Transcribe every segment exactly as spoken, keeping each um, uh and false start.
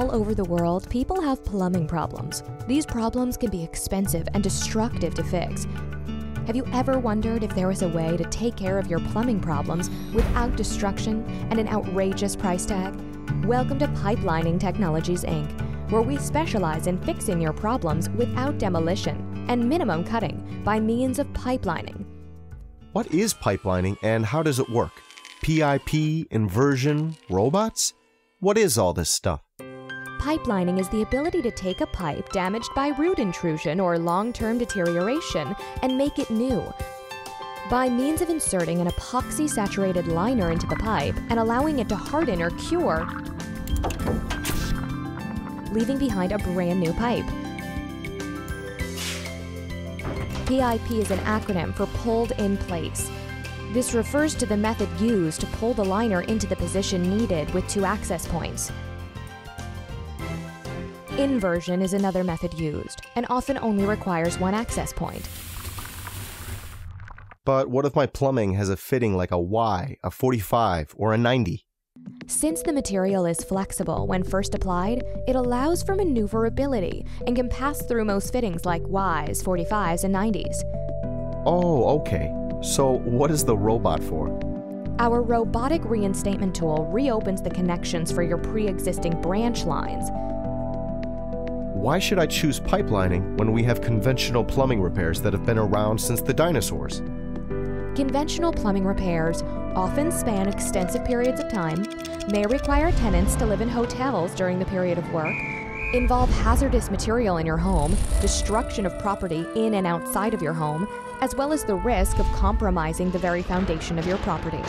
all over the world, people have plumbing problems. These problems can be expensive and destructive to fix. Have you ever wondered if there was a way to take care of your plumbing problems without destruction and an outrageous price tag? Welcome to Pipelining Technologies, Incorporated, where we specialize in fixing your problems without demolition and minimum cutting by means of pipelining. What is pipelining and how does it work? P I P, inversion, robots? What is all this stuff? Pipelining is the ability to take a pipe damaged by root intrusion or long-term deterioration and make it new. By means of inserting an epoxy-saturated liner into the pipe and allowing it to harden or cure, leaving behind a brand new pipe. P I P is an acronym for pulled in place. This refers to the method used to pull the liner into the position needed with two access points. Inversion is another method used, and often only requires one access point. But what if my plumbing has a fitting like a Y, a forty-five, or a ninety? Since the material is flexible when first applied, it allows for maneuverability and can pass through most fittings like Ys, forty-fives, and nineties. Oh, okay. So what is the robot for? Our robotic reinstatement tool reopens the connections for your pre-existing branch lines. Why should I choose pipelining when we have conventional plumbing repairs that have been around since the dinosaurs? Conventional plumbing repairs often span extensive periods of time, may require tenants to live in hotels during the period of work, involve hazardous material in your home, destruction of property in and outside of your home, as well as the risk of compromising the very foundation of your property.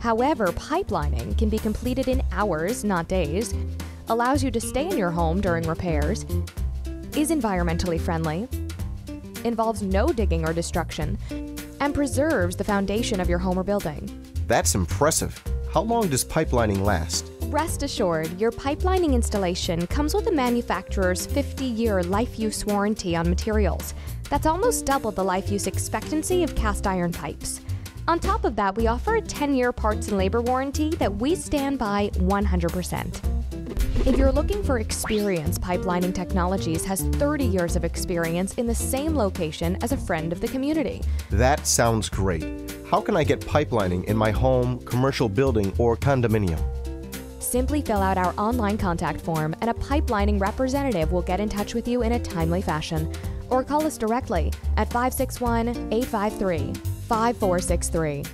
However, pipelining can be completed in hours, not days, allows you to stay in your home during repairs, is environmentally friendly, involves no digging or destruction, and preserves the foundation of your home or building. That's impressive. How long does pipelining last? Rest assured, your pipelining installation comes with a manufacturer's fifty-year life-use warranty on materials. That's almost double the life-use expectancy of cast iron pipes. On top of that, we offer a ten-year parts and labor warranty that we stand by one hundred percent. If you're looking for experience, Pipelining Technologies has thirty years of experience in the same location as a friend of the community. That sounds great. How can I get pipelining in my home, commercial building, or condominium? Simply fill out our online contact form and a pipelining representative will get in touch with you in a timely fashion. Or call us directly at five six one, eight five three, five four six three.